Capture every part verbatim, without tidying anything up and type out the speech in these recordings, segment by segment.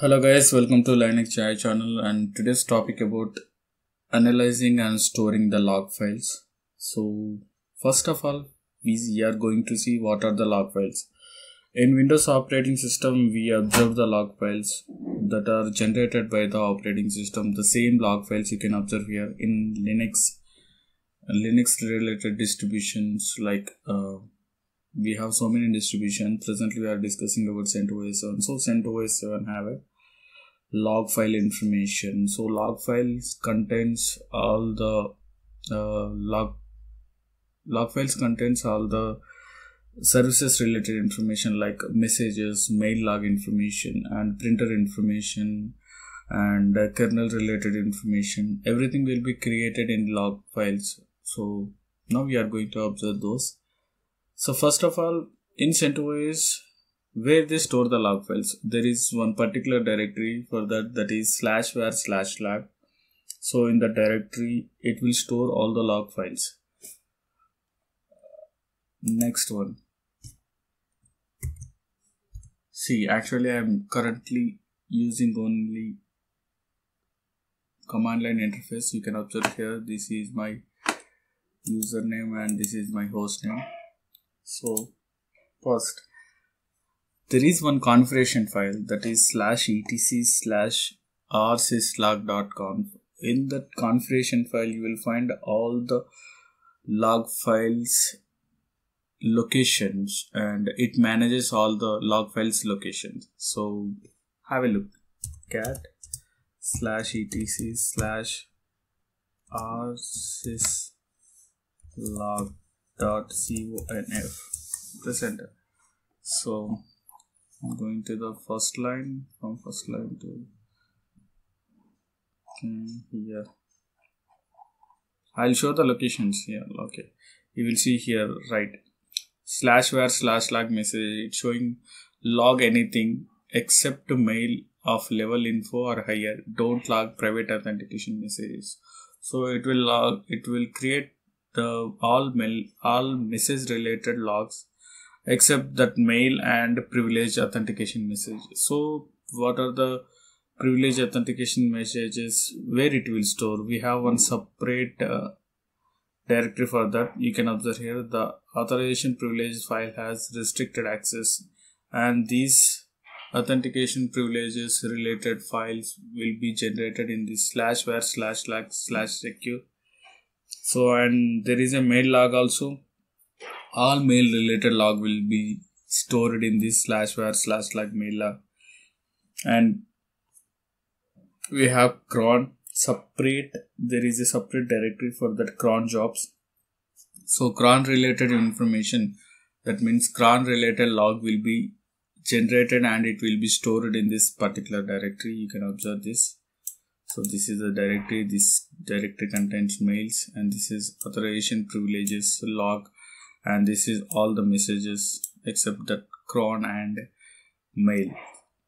Hello guys, welcome to Linux Joy channel, and today's topic about analyzing and storing the log files. So first of all, we are going to see what are the log files. In Windows operating system, we observe the log files that are generated by the operating system. The same log files you can observe here in Linux, Linux related distributions like uh, we have so many distributions. Presently we are discussing about CentOS seven. So CentOS seven have a log file information. So log files contains all the uh, log log files contains all the services related information like messages, mail log information, and printer information, and uh, kernel related information. Everything will be created in log files. So now we are going to observe those. So first of all, in CentOS, where they store the log files, there is one particular directory for that, that is slash var slash lab. So in the directory, it will store all the log files. Next one. See, actually I am currently using only command line interface. You can observe here, this is my username and this is my host name. So first, there is one configuration file that is slash etc slash r s y slog dot conf. In that configuration file, you will find all the log files locations, and it manages all the log files locations. So have a look. Cat slash etc slash r s y slog dot conf dot conf. Press enter. So I'm going to the first line, from first line to here. I'll show the locations here. Okay, you will see here, right? Slash var slash log message. It's showing log anything except mail of level info or higher. Don't log private authentication messages. So it will log. It will create the all mail, all message related logs except that mail and privileged authentication message. So what are the privileged authentication messages, where it will store? We have one separate uh, directory for that. You can observe here, the authorization privileges file has restricted access, and these authentication privileges related files will be generated in this slash var slash log slash secure. So, and there is a mail log also. All mail related log will be stored in this slash var slash log mail log. And we have cron separate. There is a separate directory for that cron jobs. So cron related information, that means cron related log will be generated and it will be stored in this particular directory. You can observe this. So this is the directory. This directory contains mails, and this is authorization privileges log, and this is all the messages except the cron and mail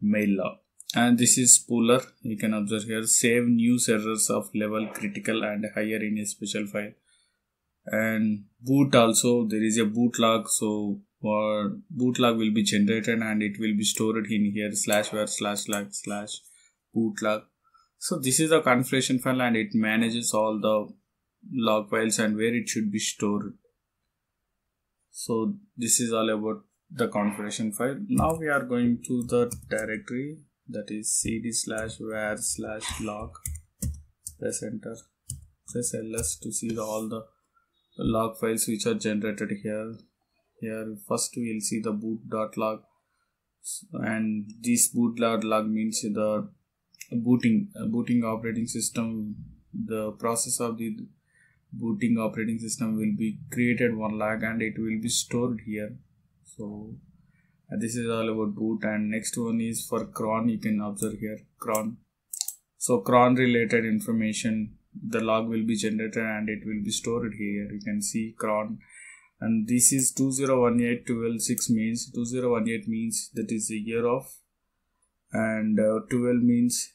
mail log. And this is spooler. You can observe here, save new errors of level critical and higher in a special file. And boot also, there is a boot log. So or boot log will be generated and it will be stored in here slash var slash log slash boot log. So this is the configuration file, and it manages all the log files and where it should be stored. So this is all about the configuration file. Now we are going to the directory, that is cd slash var slash log. Press enter. Press ls to see the, all the log files which are generated here. Here first we will see the boot.log, and this boot.log means the booting uh, booting operating system. The process of the booting operating system will be created one log, and it will be stored here. So uh, this is all about boot. And next one is for cron. You can observe here, cron. So cron related information, the log will be generated and it will be stored here. You can see cron, and this is two zero one eight one two six means two zero one eight means that is the year of, and uh, twelve means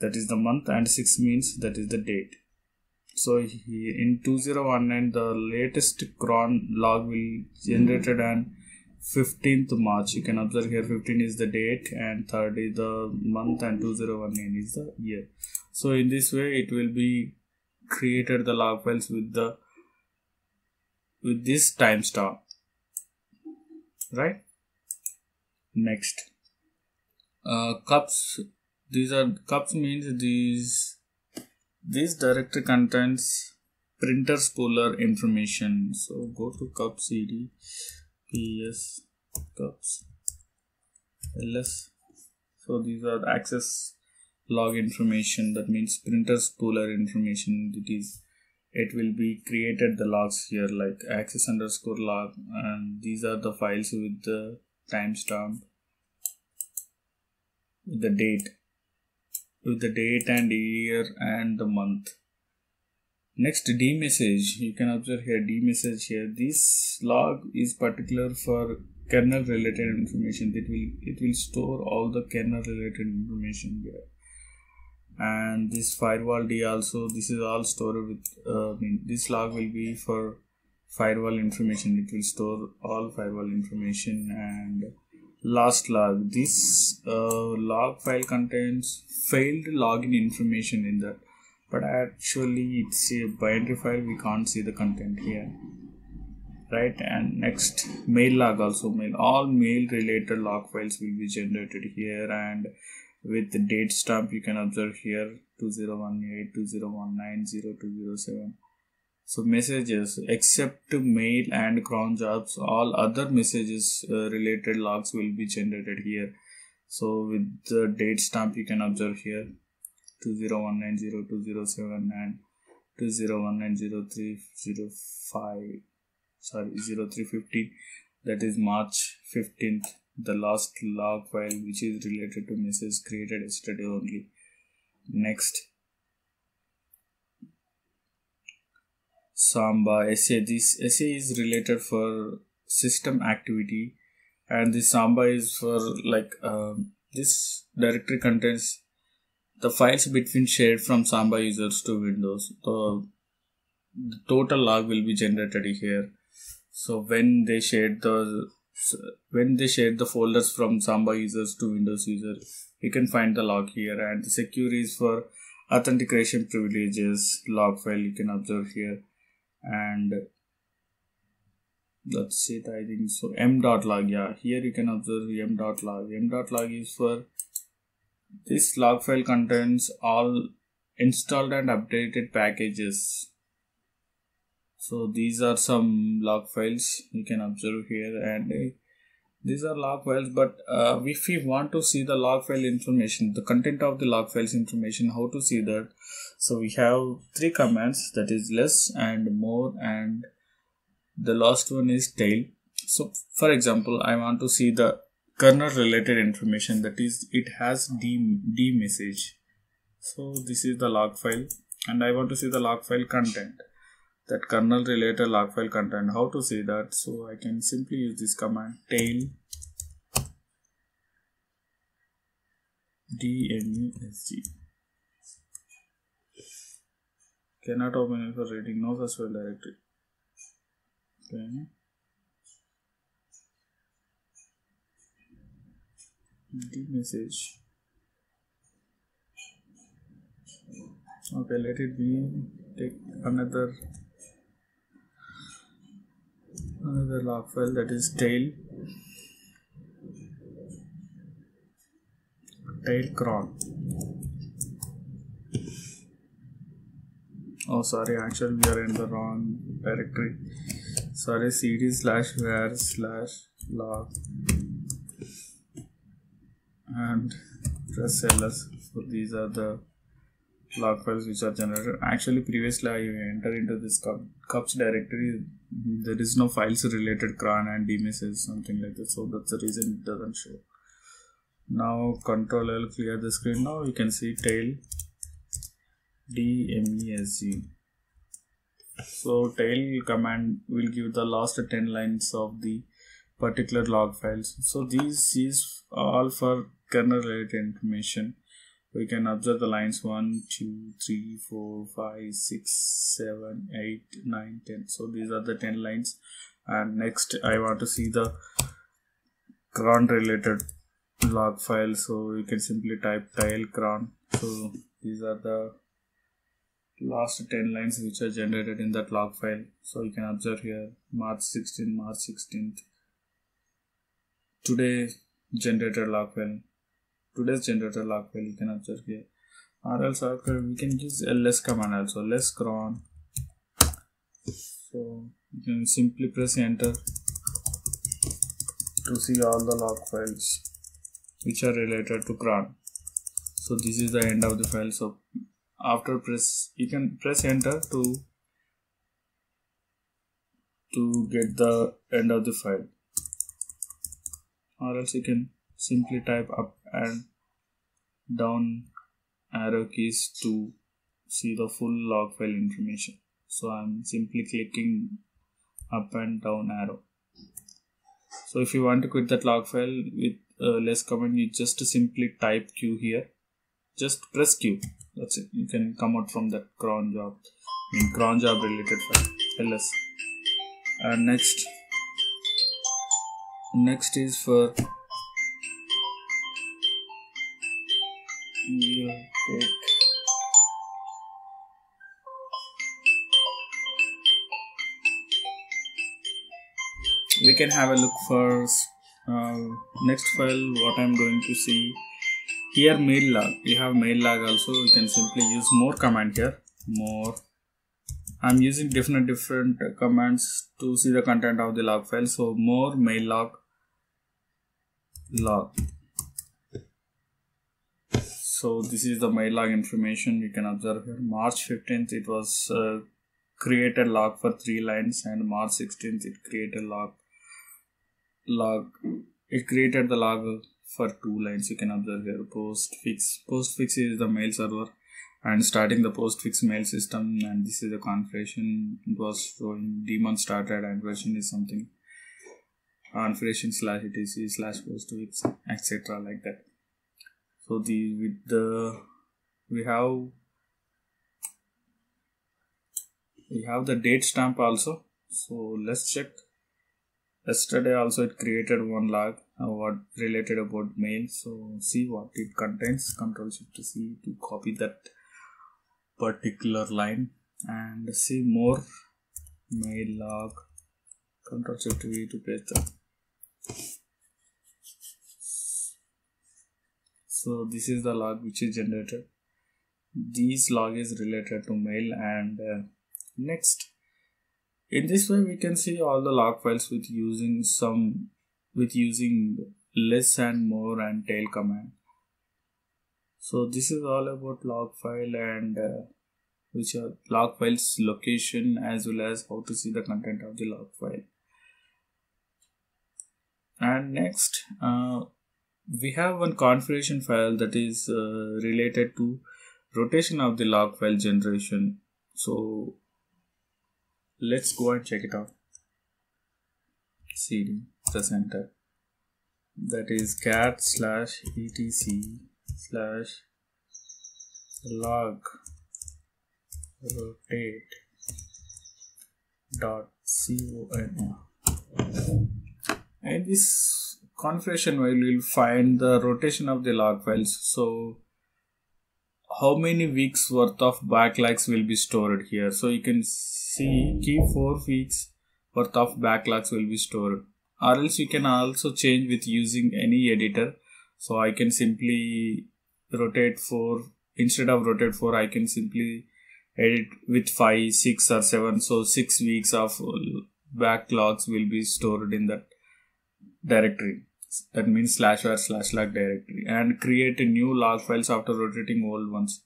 that is the month, and six means that is the date. So in two zero one nine, the latest cron log will generated, and fifteenth March. You can observe here fifteen is the date and third is the month and two thousand nineteen is the year. So in this way it will be created the log files with the with this timestamp, right? Next, uh, cups. These are cups means these this directory contains printer spooler information. So go to cups cd ps cups ls. So these are access log information, that means printer spooler information. It is it will be created the logs here like access underscore log, and these are the files with the timestamp, with the date, with the date and year and the month. Next, d message. You can observe here d message here. This log is particular for kernel related information. It will it will store all the kernel related information here. And this firewall d also, this is all stored with uh, I mean, this log will be for firewall information. It will store all firewall information. And last log, this uh, log file contains failed login information in that, but actually it's a binary file, we can't see the content here, right? And next, mail log also. Mail, all mail related log files will be generated here, and with the date stamp you can observe here two thousand eighteen, two thousand nineteen, two thousand seven. So messages, except mail and cron jobs, all other messages uh, related logs will be generated here. So with the date stamp you can observe here two thousand nineteen, two thousand seven and two thousand nineteen, oh three, oh five, sorry oh three fifteen, that is March fifteenth, the last log file which is related to message created yesterday only. Next, Samba S A. This S A is related for system activity, and this Samba is for like uh, this directory contains the files between shared from Samba users to Windows. So the total log will be generated here. So when they shared the So when they share the folders from Samba users to Windows users, we can find the log here. And the secure is for authentication privileges log file, you can observe here. And that's it, I think. So m.log, yeah, here you can observe m.log. m.log is for this log file contains all installed and updated packages. So these are some log files you can observe here, and uh, these are log files, but uh, if we want to see the log file information, the content of the log files information, how to see that? So we have three commands, that is less and more, and the last one is tail. So for example, I want to see the kernel related information, that is it has d, d message. So this is the log file, and I want to see the log file content, that kernel related log file content. How to see that? So I can simply use this command tail dmusg. Cannot open it for reading, no such file directory. Okay. D message. Okay, let it be. Take another. Another log file, that is tail tail cron. Oh sorry, actually we are in the wrong directory, sorry. Cd slash var slash log and press ls. So these are the log files which are generated. Actually previously I entered into this cups directory, there is no files related cron and d message, something like that, so that's the reason it doesn't show. Now control L, clear the screen. Now you can see tail dmesg. So tail command will give the last ten lines of the particular log files. So these is all for kernel related information. We can observe the lines one, two, three, four, five, six, seven, eight, nine, ten. So these are the ten lines. And next I want to see the cron related log file, so you can simply type tile cron. So these are the last ten lines which are generated in that log file. So you can observe here March sixteenth, March sixteenth, today generated log file, today's generated log file, you can observe here. Or else after we can use ls command also, ls cron. So you can simply press enter to see all the log files which are related to cron. So this is the end of the file. So after press, you can press enter to to get the end of the file, or else you can simply type up and down arrow keys to see the full log file information. So I'm simply clicking up and down arrow. So if you want to quit that log file with uh, less command, you just simply type Q here, just press Q. That's it. You can come out from that cron job, I mean cron job related file, ls. And next, next is for we'll take we can have a look for uh, next file. What I'm going to see here, mail log. We have mail log also. You can simply use more command here, more. I'm using different different commands to see the content of the log file. So more mail log log. So this is the mail log information. You can observe here March fifteenth it was uh, created log for three lines, and March sixteenth it created log log it created the log for two lines. You can observe here postfix. Postfix is the mail server and starting the postfix mail system, and this is the configuration. It was showing daemon started and version is something configuration slash etc slash postfix etc like that. So the with the we have we have the date stamp also. So let's check. Yesterday also it created one log uh, what related about mail. So see what it contains. Control Shift to C to copy that particular line and see more mail log. Control Shift V to paste that. So this is the log which is generated. This log is related to mail, and uh, next, in this way we can see all the log files with using some with using less and more and tail command. So this is all about log file and uh, which are log files location, as well as how to see the content of the log file. And next, uh, we have one configuration file that is uh, related to rotation of the log file generation. So let's go and check it out. Cd the center that is cat slash etc slash log rotate dot con, and this configuration where we will find the rotation of the log files. So how many weeks worth of backlogs will be stored here. So you can see key four weeks worth of backlogs will be stored, or else you can also change with using any editor. So I can simply rotate four instead of rotate four. I can simply edit with five, six or seven. So six weeks of backlogs will be stored in that directory, that means slash or slash log directory, and create a new log files after rotating old ones.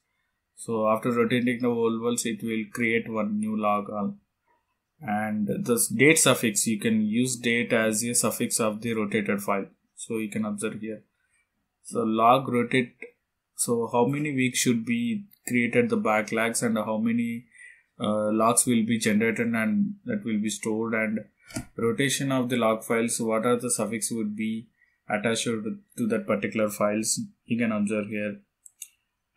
So after rotating the old ones, it will create one new log on. And the date suffix, you can use date as a suffix of the rotated file. So you can observe here. So log rotate, so how many weeks should be created the backlogs, and how many uh, logs will be generated and that will be stored, and rotation of the log files, what are the suffix would be attached to that particular files. You can observe here,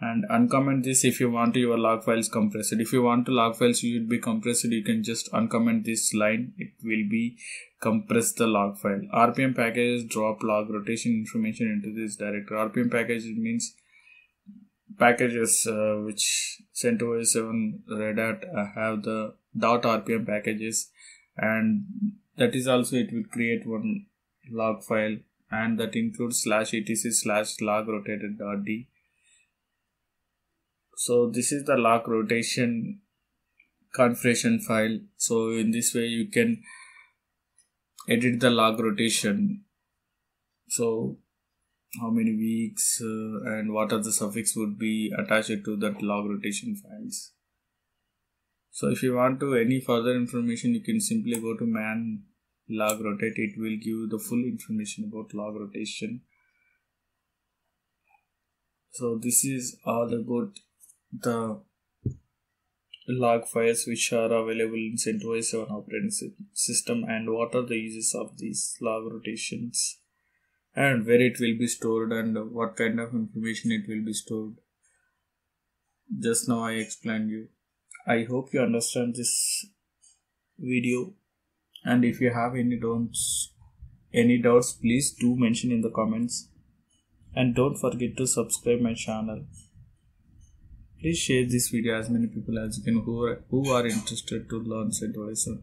and uncomment this if you want your log files compressed. If you want to log files you would be compressed, you can just uncomment this line, it will be compress the log file. R P M packages drop log rotation information into this directory. R P M packages means packages uh, which CentOS seven Red Hat uh, have the .rpm packages, and that is also it will create one log file, and that includes slash etc slash logrotated.d. So this is the log rotation configuration file. So in this way you can edit the log rotation. So how many weeks uh, and what are the suffix would be attached to that log rotation files. So if you want to any further information, you can simply go to man log rotate. It will give you the full information about log rotation. So this is all about the log files which are available in CentOS seven operating system and what are the uses of these log rotations and where it will be stored and what kind of information it will be stored. Just now I explained you. I hope you understand this video, and if you have any doubts, any doubts please do mention in the comments, and don't forget to subscribe my channel. Please share this video as many people as you can who are, who are interested to learn CentOS seven,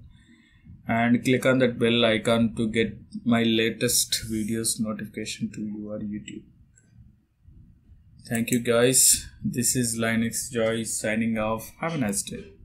and click on that bell icon to get my latest videos notification to your YouTube. Thank you guys. This is Linux Joy signing off. Have a nice day.